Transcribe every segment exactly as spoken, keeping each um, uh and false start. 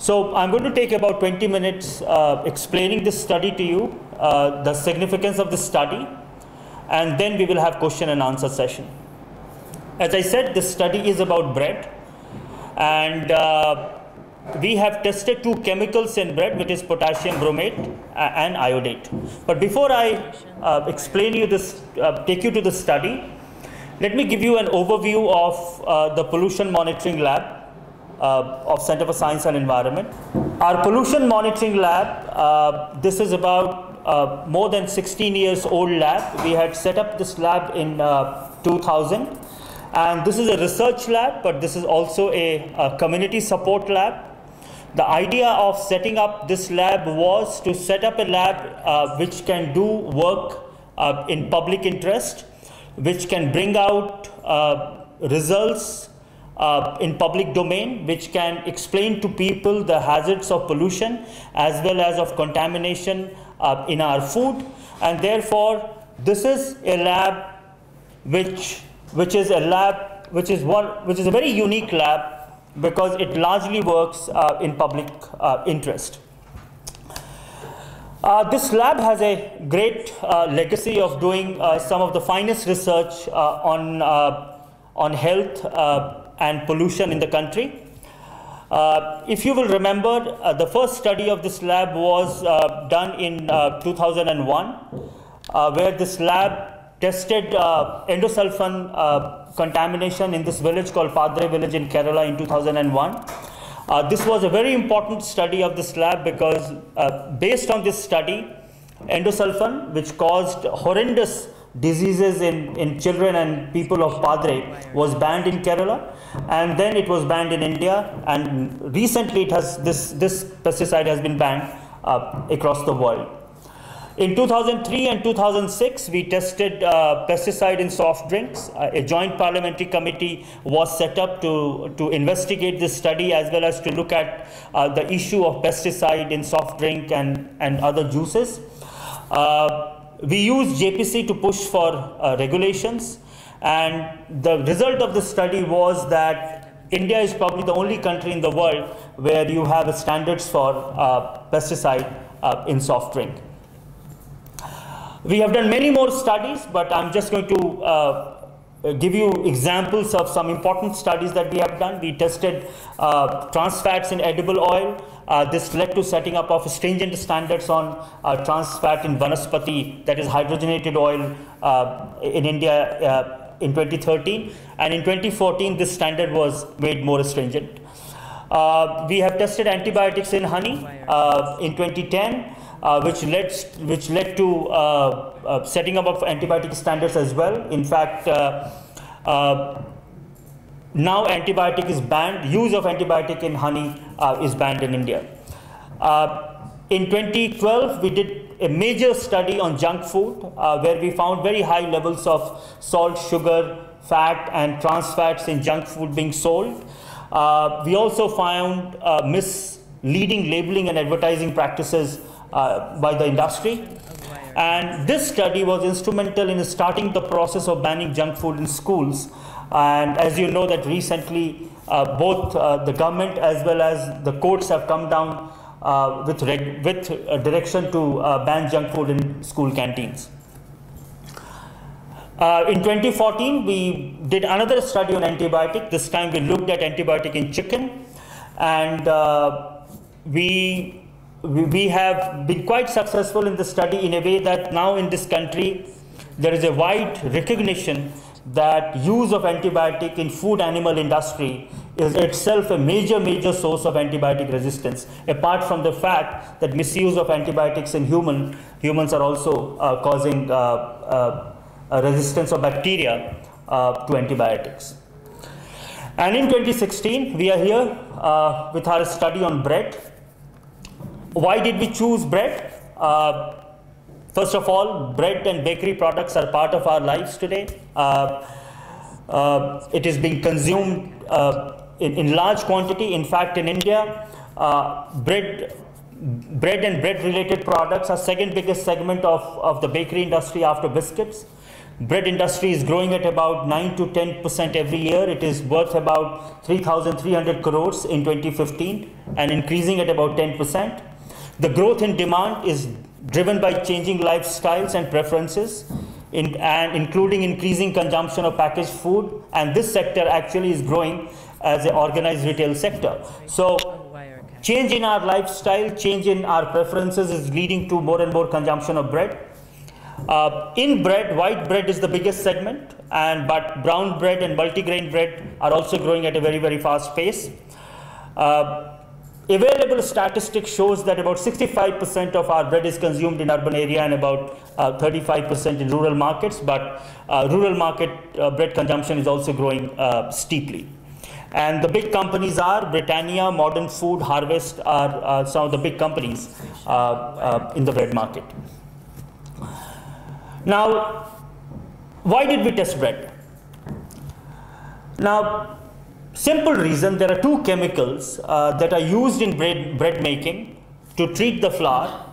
So I'm going to take about twenty minutes uh, explaining this study to you, uh, the significance of this study, and then we will have question and answer session. As I said, this study is about bread, and uh, we have tested two chemicals in bread, which is potassium bromate and iodate. But before I uh, explain you this, uh, take you to the study, let me give you an overview of uh, the pollution monitoring lab. Uh, of Centre for Science and Environment. Our pollution monitoring lab, uh, this is about uh, more than sixteen years old lab. We had set up this lab in uh, two thousand. And this is a research lab, but this is also a, a community support lab. The idea of setting up this lab was to set up a lab uh, which can do work uh, in public interest, which can bring out uh, results Uh, in public domain, which can explain to people the hazards of pollution as well as of contamination uh, in our food. And therefore, this is a lab which, which is a lab which is one which is a very unique lab because it largely works uh, in public uh, interest. Uh, this lab has a great uh, legacy of doing uh, some of the finest research uh, on uh, on health Uh, and pollution in the country. Uh, if you will remember, uh, the first study of this lab was uh, done in uh, two thousand one, uh, where this lab tested uh, endosulfan uh, contamination in this village called Padre village in Kerala in two thousand one. Uh, this was a very important study of this lab because uh, based on this study, endosulfan, which caused horrendous diseases in, in children and people of Padre, was banned in Kerala, and then it was banned in India, and recently it has this, this pesticide has been banned uh, across the world. In two thousand three and two thousand six, we tested uh, pesticide in soft drinks. Uh, a joint parliamentary committee was set up to, to investigate this study as well as to look at uh, the issue of pesticide in soft drink and, and other juices. Uh, We used J P C to push for uh, regulations, and the result of the study was that India is probably the only country in the world where you have standards for uh, pesticide uh, in soft drink. We have done many more studies, but I'm just going to uh, give you examples of some important studies that we have done. We tested uh, trans fats in edible oil. Uh, this led to setting up of stringent standards on uh, trans fat in Vanaspati, that is hydrogenated oil, uh, in India uh, in twenty thirteen. And in twenty fourteen, this standard was made more stringent. Uh, we have tested antibiotics in honey uh, in twenty ten, uh, which, led, which led to uh, uh, setting up of antibiotic standards as well. In fact, uh, uh, now antibiotic is banned, use of antibiotic in honey uh, is banned in India. Uh, in twenty twelve, we did a major study on junk food uh, where we found very high levels of salt, sugar, fat, and trans fats in junk food being sold. Uh, we also found uh, misleading labeling and advertising practices uh, by the industry. And this study was instrumental in starting the process of banning junk food in schools. And as you know that recently, uh, both uh, the government as well as the courts have come down uh, with, reg with uh, direction to uh, ban junk food in school canteens. Uh, in twenty fourteen, we did another study on antibiotic. This time we looked at antibiotic in chicken. And uh, we, we have been quite successful in the study in a way that now in this country, there is a wide recognition that use of antibiotic in food animal industry is itself a major, major source of antibiotic resistance, apart from the fact that misuse of antibiotics in human, humans are also uh, causing uh, uh, a resistance of bacteria uh, to antibiotics. And in twenty sixteen, we are here uh, with our study on bread. Why did we choose bread? Uh, First of all, bread and bakery products are part of our lives today. Uh, uh, it is being consumed uh, in, in large quantity. In fact, in India, uh, bread, bread and bread-related products are second biggest segment of, of the bakery industry after biscuits. Bread industry is growing at about nine to ten percent every year. It is worth about three thousand three hundred crores in twenty fifteen and increasing at about ten percent. The growth in demand is driven by changing lifestyles and preferences, in, and including increasing consumption of packaged food. And this sector actually is growing as an organized retail sector. So change in our lifestyle, change in our preferences is leading to more and more consumption of bread. Uh, in bread, white bread is the biggest segment, and but brown bread and multigrain bread are also growing at a very, very fast pace. Uh, available statistics shows that about sixty-five percent of our bread is consumed in urban area and about thirty-five percent uh, in rural markets, but uh, rural market uh, bread consumption is also growing uh, steeply. And the big companies are Britannia, Modern Food, Harvest are uh, some of the big companies uh, uh, in the bread market. Now, why did we test bread? Now, simple reason, there are two chemicals uh, that are used in bread, bread making to treat the flour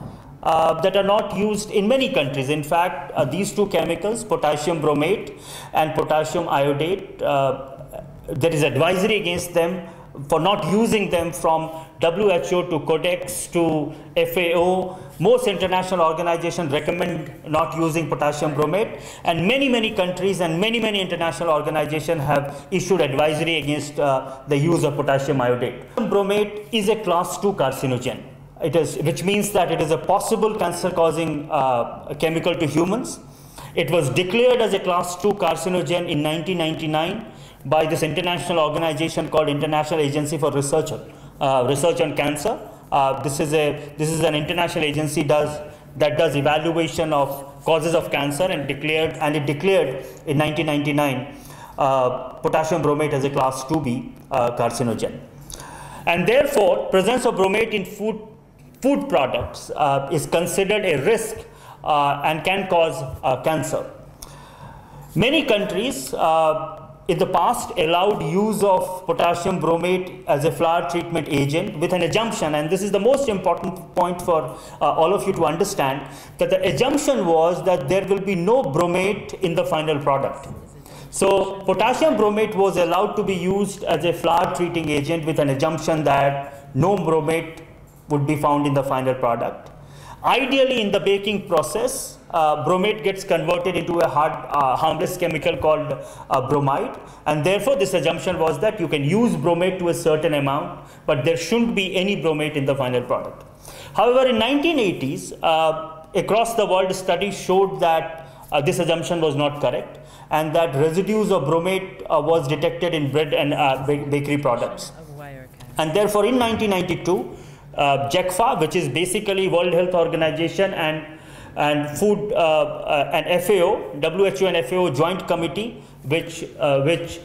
uh, that are not used in many countries. In fact, uh, these two chemicals, potassium bromate and potassium iodate, uh, there is advisory against them for not using them from W H O to Codex to F A O. Most international organizations recommend not using potassium bromate, and many, many countries and many, many international organizations have issued advisory against uh, the use of potassium iodate. Potassium bromate is a class two carcinogen, it is, which means that it is a possible cancer-causing uh, chemical to humans. It was declared as a class two carcinogen in nineteen ninety-nine by this international organization called International Agency for Research, uh, Research on Cancer. Uh, this is a this is an international agency does that does evaluation of causes of cancer, and declared and it declared in nineteen ninety-nine uh, potassium bromate as a class two B uh, carcinogen, and therefore presence of bromate in food food products uh, is considered a risk uh, and can cause uh, cancer. Many countries Uh, in the past allowed use of potassium bromate as a flour treatment agent with an assumption, and this is the most important point for uh, all of you to understand, that the assumption was that there will be no bromate in the final product. So potassium bromate was allowed to be used as a flour treating agent with an assumption that no bromate would be found in the final product. Ideally, in the baking process, Uh, bromate gets converted into a hard, uh, harmless chemical called uh, bromide, and therefore this assumption was that you can use bromate to a certain amount, but there shouldn't be any bromate in the final product. However, in nineteen eighties, uh, across the world, studies showed that uh, this assumption was not correct, and that residues of bromate uh, was detected in bread and uh, bakery products. And therefore, in nineteen ninety-two, uh, JECFA, which is basically World Health Organization and and food uh, uh, and F A O, W H O and F A O joint committee, which uh, which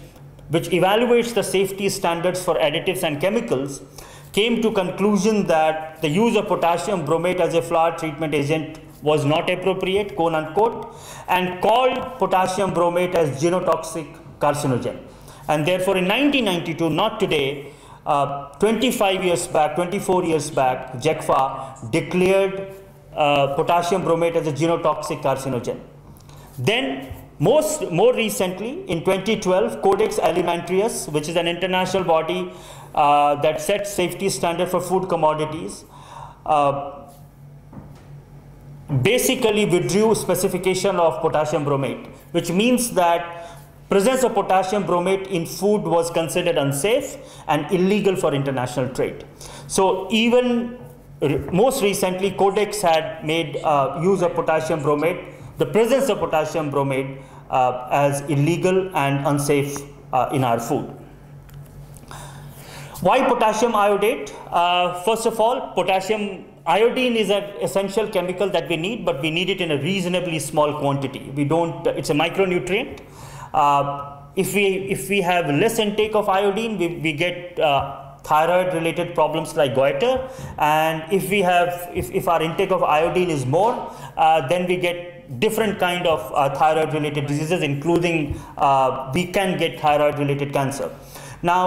which evaluates the safety standards for additives and chemicals, came to conclusion that the use of potassium bromate as a flour treatment agent was not appropriate, quote unquote, and called potassium bromate as genotoxic carcinogen. And therefore, in nineteen ninety-two, not today, uh, twenty-five years back, twenty-four years back, JECFA declared Uh, potassium bromate as a genotoxic carcinogen. Then most more recently in twenty twelve, Codex Alimentarius, which is an international body uh, that sets safety standards for food commodities, uh, basically withdrew specification of potassium bromate, which means that presence of potassium bromate in food was considered unsafe and illegal for international trade. So even most recently, Codex had made uh, use of potassium bromate, the presence of potassium bromate uh, as illegal and unsafe uh, in our food. Why potassium iodate? Uh, first of all, potassium iodine is an essential chemical that we need, but we need it in a reasonably small quantity. We don't, it's a micronutrient. Uh, if we if we have less intake of iodine, we, we get uh, thyroid related problems like goiter, and if we have if, if our intake of iodine is more, uh, then we get different kind of uh, thyroid related diseases, including uh, we can get thyroid related cancer. Now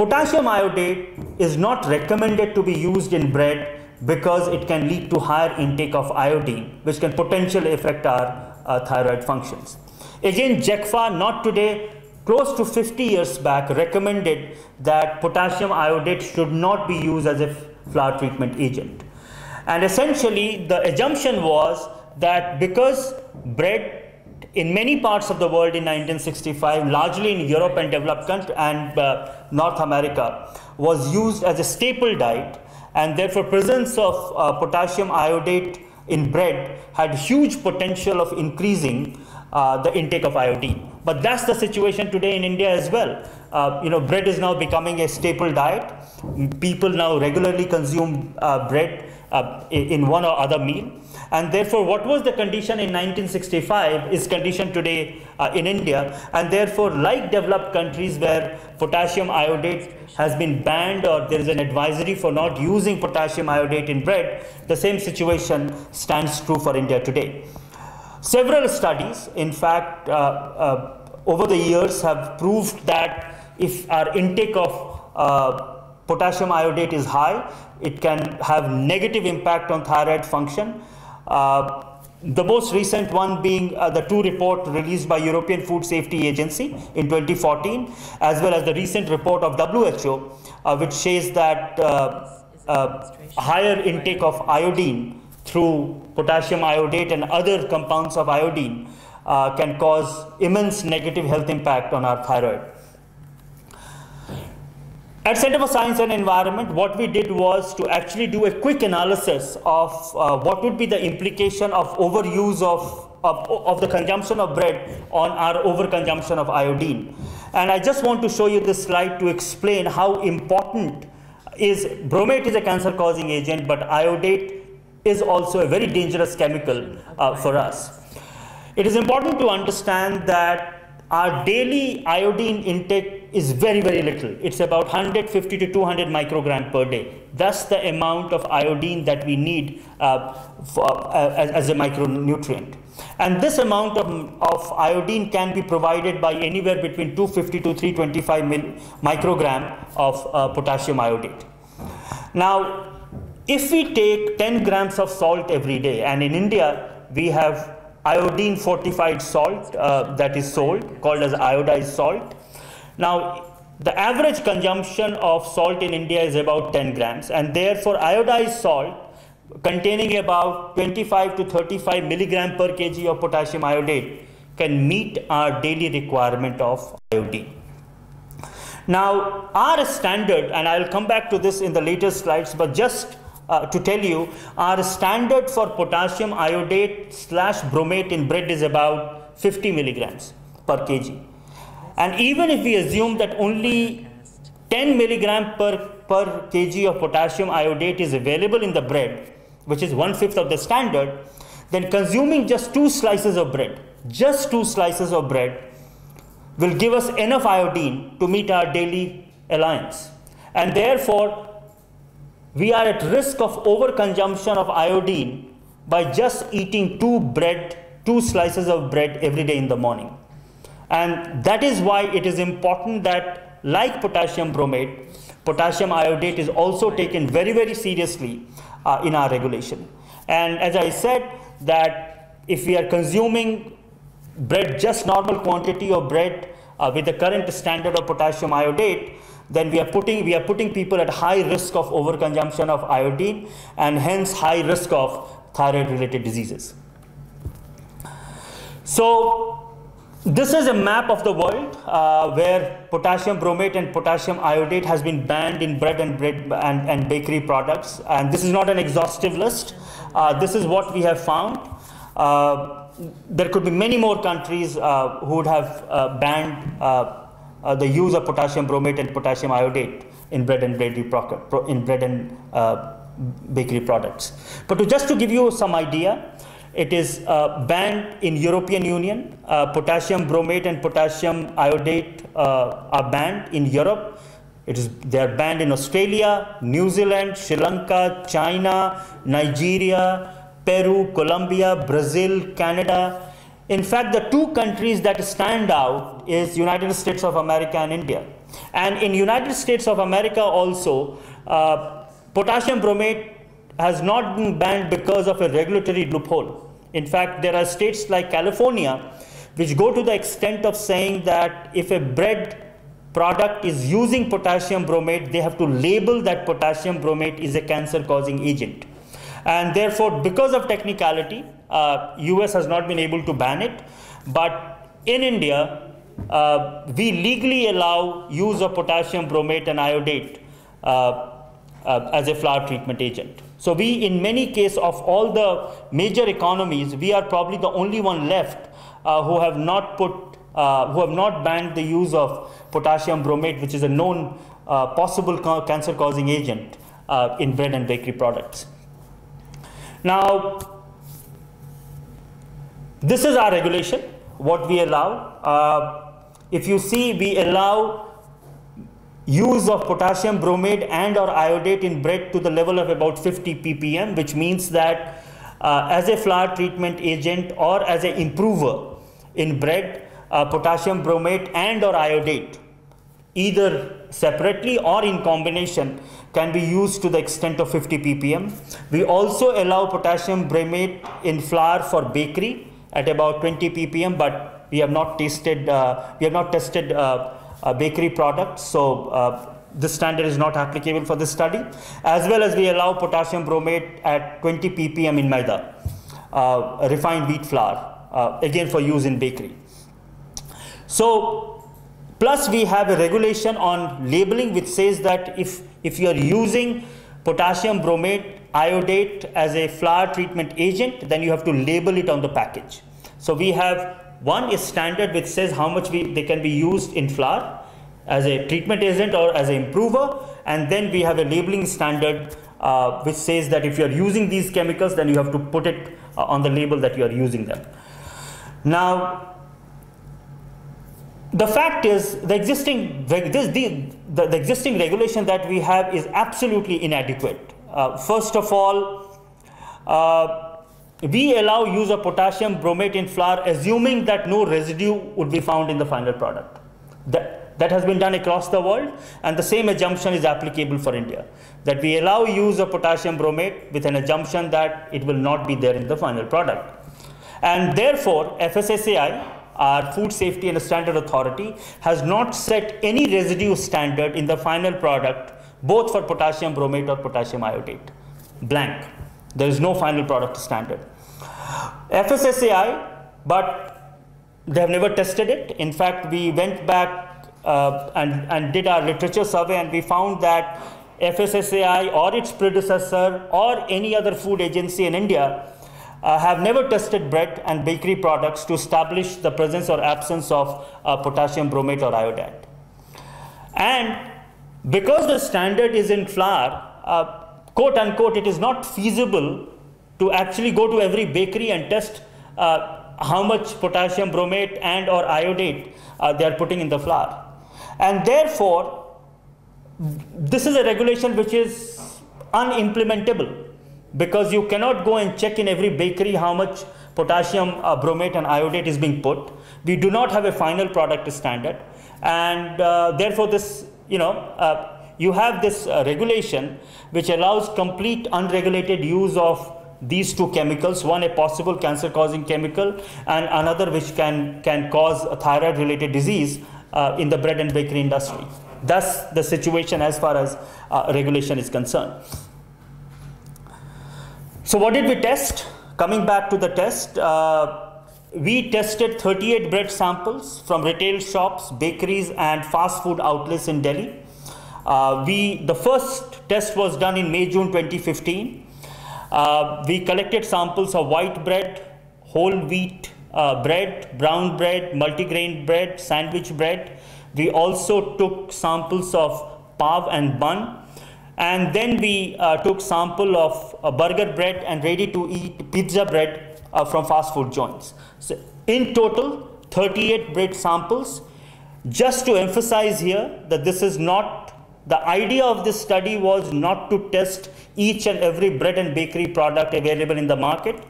potassium iodate is not recommended to be used in bread because it can lead to higher intake of iodine, which can potentially affect our uh, thyroid functions. Again, J E C F A, not today, close to fifty years back, recommended that potassium iodate should not be used as a flour treatment agent. And essentially, the assumption was that because bread in many parts of the world in nineteen sixty-five, largely in Europe and developed countries and uh, North America, was used as a staple diet, and therefore presence of uh, potassium iodate in bread had huge potential of increasing uh, the intake of iodine. But that's the situation today in India as well. Uh, you know, bread is now becoming a staple diet. People now regularly consume uh, bread uh, in one or other meal. And therefore, what was the condition in nineteen sixty-five is condition today uh, in India. And therefore, like developed countries where potassium iodate has been banned or there is an advisory for not using potassium iodate in bread, the same situation stands true for India today. Several studies, in fact, uh, uh, over the years have proved that if our intake of uh, potassium iodate is high, it can have negative impact on thyroid function. Uh, the most recent one being uh, the two report released by European Food Safety Agency in twenty fourteen, as well as the recent report of W H O, uh, which says that uh, uh, higher intake of iodine through potassium iodate and other compounds of iodine uh, can cause immense negative health impact on our thyroid. At Centre for Science and Environment, what we did was to actually do a quick analysis of uh, what would be the implication of overuse of, of, of the consumption of bread on our overconsumption of iodine. And I just want to show you this slide to explain how important is, bromate is a cancer-causing agent, but iodate is also a very dangerous chemical uh, for us. It is important to understand that our daily iodine intake is very, very little. It's about one hundred fifty to two hundred microgram per day. That's the amount of iodine that we need uh, for, uh, as, as a micronutrient. And this amount of, of iodine can be provided by anywhere between two fifty to three twenty-five mil, microgram of uh, potassium iodate. Now, if we take ten grams of salt every day, and in India, we have iodine fortified salt uh, that is sold, called as iodized salt. Now, the average consumption of salt in India is about ten grams, and therefore iodized salt containing about twenty-five to thirty-five milligram per kg of potassium iodate can meet our daily requirement of iodine. Now, our standard, and I'll come back to this in the later slides, but just uh, to tell you, our standard for potassium iodate slash bromate in bread is about fifty milligrams per kg. And even if we assume that only ten milligram per, per kg of potassium iodate is available in the bread, which is one-fifth of the standard, then consuming just two slices of bread, just two slices of bread, will give us enough iodine to meet our daily allowance. And therefore, we are at risk of overconsumption of iodine by just eating two bread, two slices of bread every day in the morning. And that is why it is important that, like potassium bromate, potassium iodate is also taken very, very seriously uh, in our regulation. And as I said, that if we are consuming bread, just normal quantity of bread uh, with the current standard of potassium iodate, then we are putting, we are putting people at high risk of overconsumption of iodine and hence high risk of thyroid-related diseases. So, this is a map of the world uh, where potassium bromate and potassium iodate has been banned in bread and bread and, and bakery products. And this is not an exhaustive list. Uh, this is what we have found. Uh, there could be many more countries uh, who would have uh, banned uh, uh, the use of potassium bromate and potassium iodate in bread and bakery pro in bread and uh, bakery products. But to, just to give you some idea. It is uh, banned in European Union. Uh, potassium bromate and potassium iodate uh, are banned in Europe. It is, they are banned in Australia, New Zealand, Sri Lanka, China, Nigeria, Peru, Colombia, Brazil, Canada. In fact, the two countries that stand out is United States of America and India. And in United States of America also, uh, potassium bromate has not been banned because of a regulatory loophole. In fact, there are states like California which go to the extent of saying that if a bread product is using potassium bromate, they have to label that potassium bromate is a cancer-causing agent. And therefore, because of technicality, uh, U S has not been able to ban it. But in India, uh, we legally allow use of potassium bromate and iodate uh, uh, as a flour treatment agent. So we, in many cases, of all the major economies, we are probably the only one left uh, who have not put, uh, who have not banned the use of potassium bromate, which is a known uh, possible cancer-causing agent uh, in bread and bakery products. Now, this is our regulation, what we allow. Uh, if you see, we allow use of potassium bromate and or iodate in bread to the level of about fifty p p m, which means that uh, as a flour treatment agent or as an improver in bread, uh, potassium bromate and or iodate, either separately or in combination, can be used to the extent of fifty p p m. We also allow potassium bromate in flour for bakery at about twenty p p m, but we have not tasted, uh, we have not tested uh, Uh, bakery products, so uh, this standard is not applicable for this study, as well as we allow potassium bromate at twenty p p m in Maida, uh, refined wheat flour, uh, again for use in bakery. So, plus we have a regulation on labeling which says that if, if you are using potassium bromate, iodate as a flour treatment agent, then you have to label it on the package. So we have one is standard which says how much we, they can be used in flour as a treatment agent or as an improver. And then we have a labeling standard uh, which says that if you are using these chemicals, then you have to put it uh, on the label that you are using them. Now, the fact is the existing, this, the, the, the existing regulation that we have is absolutely inadequate. Uh, first of all, uh, we allow use of potassium bromate in flour assuming that no residue would be found in the final product. That, that has been done across the world, and the same assumption is applicable for India, that we allow use of potassium bromate with an assumption that it will not be there in the final product. And therefore, F S S A I, our Food Safety and Standard Authority, has not set any residue standard in the final product, both for potassium bromate or potassium iodate. Blank. There is no final product standard. F S S A I, but they have never tested it. In fact, we went back uh, and, and did our literature survey, and we found that F S S A I or its predecessor or any other food agency in India uh, have never tested bread and bakery products to establish the presence or absence of uh, potassium bromate or iodate. And because the standard is in flour, uh, quote unquote, it is not feasible to actually go to every bakery and test uh, how much potassium bromate and or iodate uh, they are putting in the flour. And therefore, this is a regulation which is unimplementable, because you cannot go and check in every bakery how much potassium uh, bromate and iodate is being put. We do not have a final product standard. And uh, therefore, this, you know, uh, you have this uh, regulation which allows complete unregulated use of these two chemicals, one a possible cancer-causing chemical and another which can, can cause a thyroid-related disease uh, in the bread and bakery industry. That's the situation as far as uh, regulation is concerned. So what did we test? Coming back to the test, uh, we tested thirty-eight bread samples from retail shops, bakeries and fast food outlets in Delhi. Uh, we, the first test was done in May June twenty fifteen. Uh, we collected samples of white bread, whole wheat uh, bread, brown bread, multigrain bread, sandwich bread. We also took samples of pav and bun. And then we uh, took sample of uh, burger bread and ready-to-eat pizza bread uh, from fast food joints. So in total, thirty-eight bread samples. Just to emphasize here that this is not the idea of this study was not to test each and every bread and bakery product available in the market.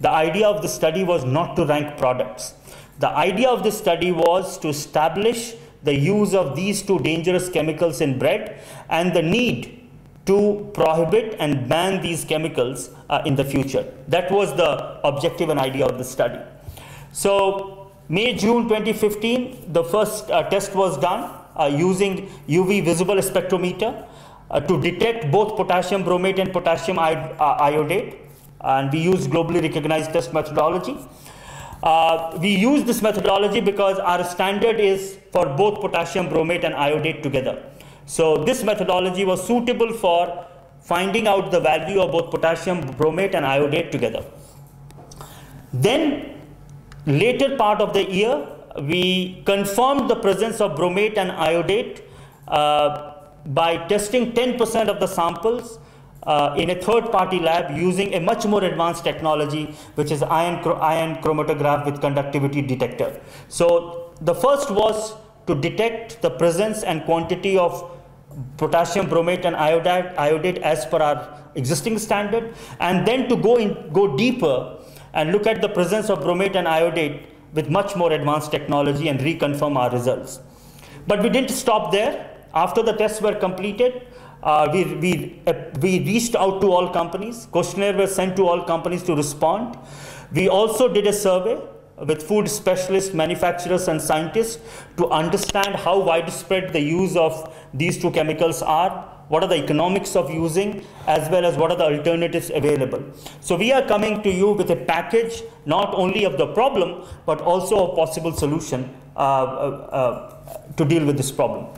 The idea of the study was not to rank products. The idea of this study was to establish the use of these two dangerous chemicals in bread and the need to prohibit and ban these chemicals uh, in the future. That was the objective and idea of the study. So May June twenty fifteen, the first uh, test was done uh, using U V visible spectrometer uh, to detect both potassium bromate and potassium iodate, and we used globally recognized test methodology. Uh, we use this methodology because our standard is for both potassium bromate and iodate together. So this methodology was suitable for finding out the value of both potassium bromate and iodate together. Then later part of the year, we confirmed the presence of bromate and iodate uh, by testing ten percent of the samples Uh, in a third-party lab using a much more advanced technology, which is ion, ion chromatograph with conductivity detector. So the first was to detect the presence and quantity of potassium bromate and iodate, iodate as per our existing standard, and then to go, in, go deeper and look at the presence of bromate and iodate with much more advanced technology and reconfirm our results. But we didn't stop there. After the tests were completed, Uh, we, we, uh, we reached out to all companies. Questionnaires were sent to all companies to respond. We also did a survey with food specialists, manufacturers, and scientists to understand how widespread the use of these two chemicals are, what are the economics of using, as well as what are the alternatives available. So we are coming to you with a package not only of the problem, but also a possible solution uh, uh, uh, to deal with this problem.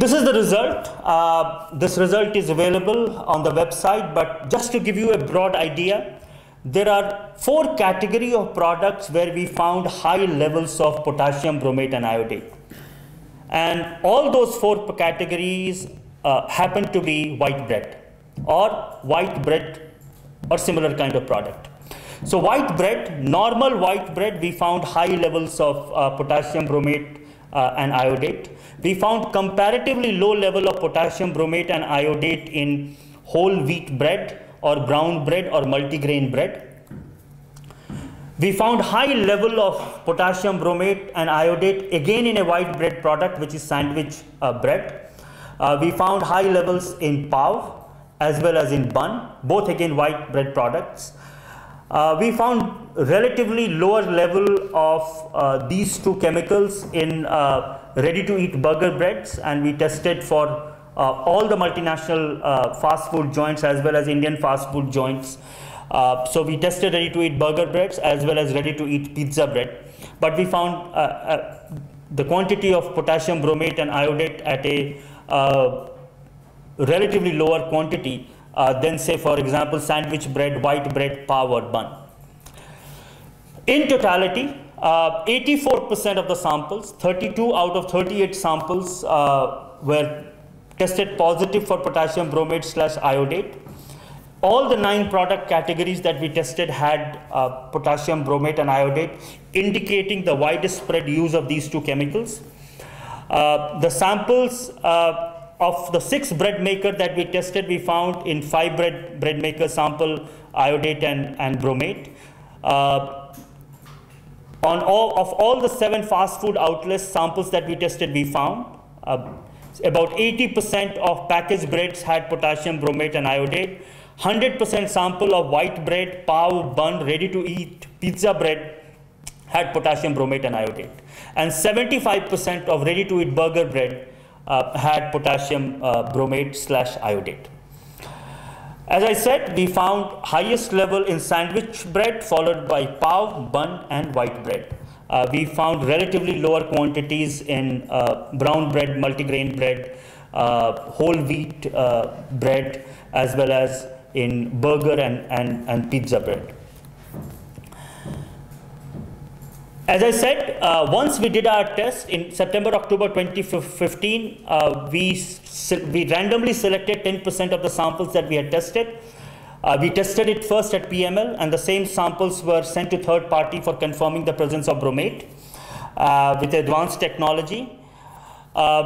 This is the result. Uh, this result is available on the website, but just to give you a broad idea, there are four categories of products where we found high levels of potassium bromate and iodate. And all those four categories uh, happen to be white bread or white bread or similar kind of product. So white bread, normal white bread, we found high levels of uh, potassium bromate uh, and iodate. We found comparatively low level of potassium bromate and iodate in whole wheat bread or brown bread or multigrain bread. We found high level of potassium bromate and iodate again in a white bread product, which is sandwich uh, bread. Uh, we found high levels in pav as well as in bun, both again white bread products. Uh, we found relatively lower level of uh, these two chemicals in uh, ready-to-eat burger breads, and we tested for uh, all the multinational uh, fast food joints as well as Indian fast food joints. Uh, so we tested ready-to-eat burger breads as well as ready-to-eat pizza bread, but we found uh, uh, the quantity of potassium bromate and iodate at a uh, relatively lower quantity uh, than, say, for example, sandwich bread, white bread, pav or bun. In totality, eighty-four percent uh, of the samples, thirty-two out of thirty-eight samples uh, were tested positive for potassium bromate slash iodate. All the nine product categories that we tested had uh, potassium bromate and iodate, indicating the widespread use of these two chemicals. Uh, the samples uh, of the six bread maker that we tested, we found in five bread, bread maker sample iodate and, and bromate. Uh, On all, of all the seven fast food outlets samples that we tested, we found uh, about eighty percent of packaged breads had potassium bromate and iodate. one hundred percent sample of white bread, pav, bun, ready-to-eat, pizza bread had potassium bromate and iodate. And seventy-five percent of ready-to-eat burger bread uh, had potassium uh, bromate slash iodate. As I said, we found highest level in sandwich bread, followed by pav, bun, and white bread. Uh, we found relatively lower quantities in uh, brown bread, multigrain bread, uh, whole wheat uh, bread, as well as in burger and, and, and pizza bread. As I said, uh, once we did our test in September October twenty fifteen, uh, we, we randomly selected ten percent of the samples that we had tested. Uh, we tested it first at P M L, and the same samples were sent to third party for confirming the presence of bromate uh, with advanced technology. Uh,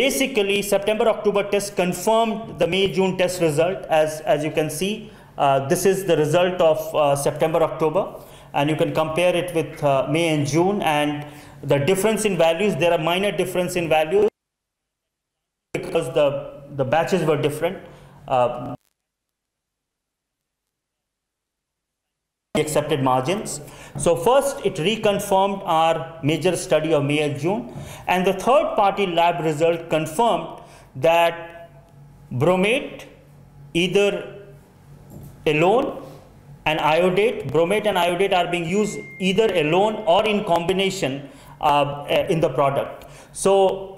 basically, September October test confirmed the May June test result. As, as you can see, uh, this is the result of uh, September October. And you can compare it with uh, May and June, and the difference in values, there are minor difference in values because the, the batches were different. Uh, accepted margins. So first it reconfirmed our major study of May and June, and the third party lab result confirmed that bromate either alone and iodate, bromate and iodate are being used either alone or in combination uh, in the product. So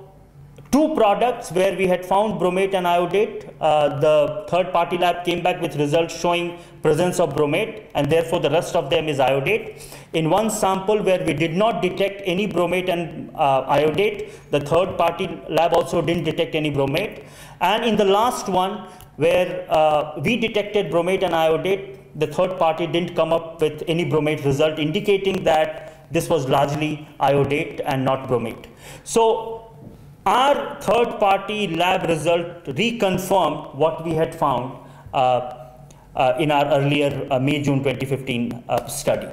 two products where we had found bromate and iodate, uh, the third party lab came back with results showing presence of bromate, and therefore the rest of them is iodate. In one sample where we did not detect any bromate and uh, iodate, the third party lab also didn't detect any bromate. And in the last one where uh, we detected bromate and iodate, the third party didn't come up with any bromate result, indicating that this was largely iodate and not bromate. So our third party lab result reconfirmed what we had found uh, Uh, in our earlier uh, May June twenty fifteen uh, study.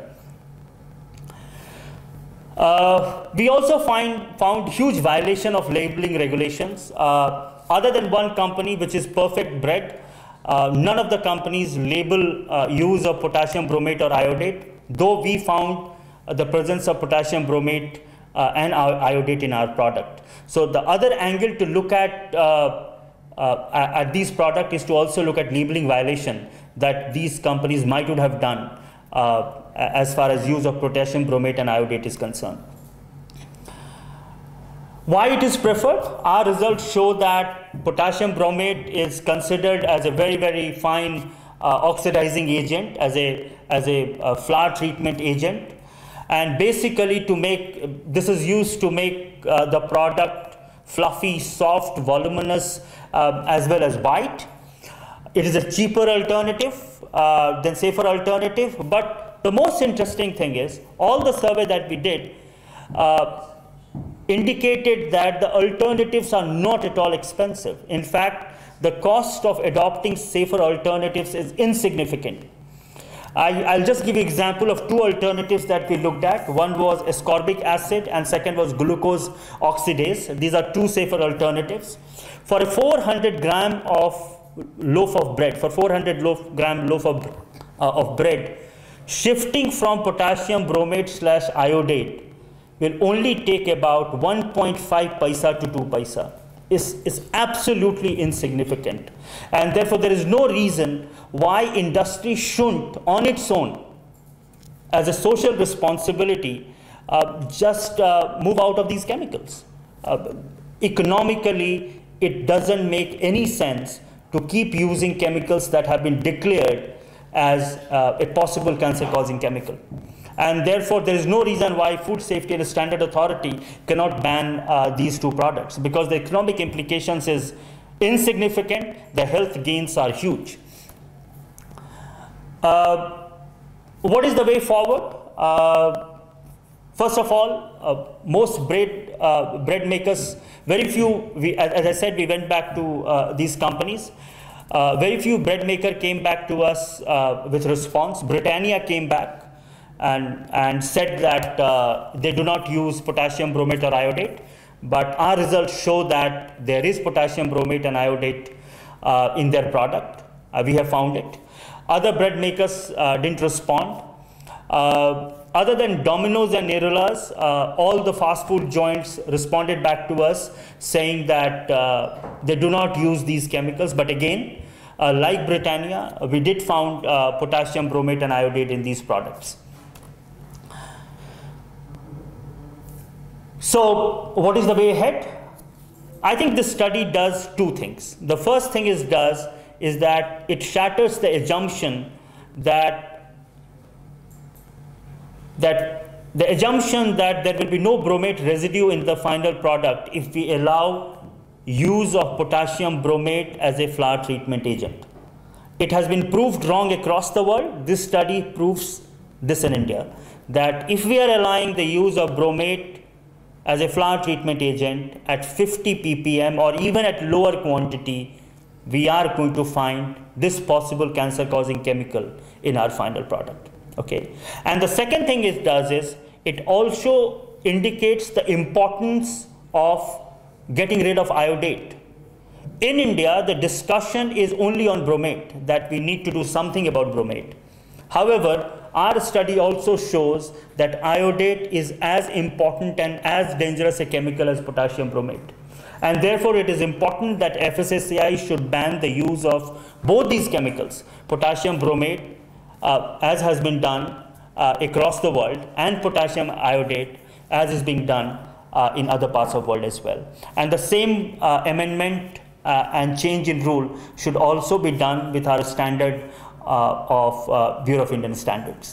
Uh, we also find, found huge violation of labeling regulations. Uh, other than one company, which is Perfect Bread, uh, none of the companies label uh, use of potassium bromate or iodate, though we found uh, the presence of potassium bromate uh, and iodate in our product. So the other angle to look at uh, Uh, at these products is to also look at labeling violation that these companies might would have done uh, as far as use of potassium bromate and iodate is concerned. Why it is preferred? Our results show that potassium bromate is considered as a very, very fine uh, oxidizing agent, as a, as a uh, flour treatment agent. And basically to make, this is used to make uh, the product fluffy, soft, voluminous, Uh, as well as bite. It is a cheaper alternative uh, than safer alternative, but the most interesting thing is all the survey that we did uh, indicated that the alternatives are not at all expensive. In fact, the cost of adopting safer alternatives is insignificant. I, I'll just give you an example of two alternatives that we looked at. One was ascorbic acid and second was glucose oxidase. These are two safer alternatives. For a four hundred gram of loaf of bread, for four hundred loaf, gram loaf of, uh, of bread, shifting from potassium bromate slash iodate will only take about one point five paisa to two paisa. Is, is absolutely insignificant, and therefore there is no reason why industry shouldn't on its own, as a social responsibility, uh, just uh, move out of these chemicals. Uh, economically, it doesn't make any sense to keep using chemicals that have been declared as uh, a possible cancer-causing chemical. And therefore, there is no reason why Food Safety and Standard Authority cannot ban uh, these two products, because the economic implications is insignificant, the health gains are huge. Uh, what is the way forward? Uh, first of all, uh, most bread, uh, bread makers, very few, we, as, as I said, we went back to uh, these companies. Uh, very few bread maker came back to us uh, with response. Britannia came back And, and said that uh, they do not use potassium bromate or iodate, but our results show that there is potassium bromate and iodate uh, in their product. Uh, we have found it. Other bread makers uh, didn't respond. Uh, other than Domino's and Nerulas, uh, all the fast food joints responded back to us saying that uh, they do not use these chemicals, but again, uh, like Britannia, we did found uh, potassium bromate and iodate in these products. So what is the way ahead? I think this study does two things. The first thing it does is that it shatters the assumption that, that the assumption that there will be no bromate residue in the final product if we allow use of potassium bromate as a flour treatment agent. It has been proved wrong across the world. This study proves this in India, that if we are allowing the use of bromate as a flour treatment agent at fifty p p m or even at lower quantity, we are going to find this possible cancer-causing chemical in our final product. Okay. And the second thing it does is it also indicates the importance of getting rid of iodate. In India, the discussion is only on bromate, that we need to do something about bromate. However, our study also shows that iodate is as important and as dangerous a chemical as potassium bromate. And therefore, it is important that F S S A I should ban the use of both these chemicals, potassium bromate, uh, as has been done uh, across the world, and potassium iodate, as is being done uh, in other parts of the world as well. And the same uh, amendment uh, and change in rule should also be done with our standard Uh, of uh, Bureau of Indian Standards.